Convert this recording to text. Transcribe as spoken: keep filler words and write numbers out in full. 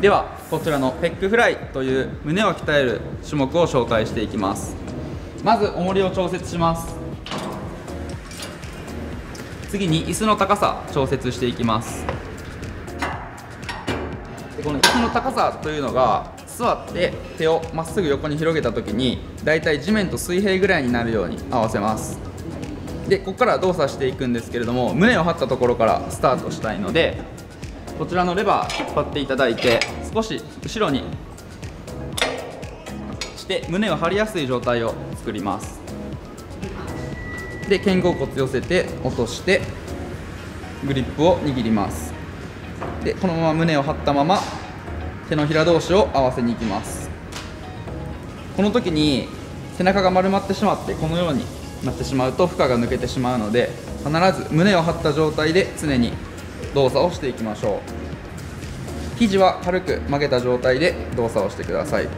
ではこちらのペックフライという胸を鍛える種目を紹介していきます。まず重りを調節します。次に椅子の高さ調節していきます。この椅子の高さというのが、座って手をまっすぐ横に広げた時にだいたい地面と水平ぐらいになるように合わせます。でここから動作していくんですけれども、胸を張ったところからスタートしたいので、こちらのレバー引っ張っていただいて、少し後ろにして胸を張りやすい状態を作ります。で肩甲骨寄せて落としてグリップを握ります。でこのまま胸を張ったまま手のひら同士を合わせにいきます。この時に背中が丸まってしまって、このようになってしまうと負荷が抜けてしまうので、必ず胸を張った状態で常に動作をしていきましょう。肘は軽く曲げた状態で動作をしてください。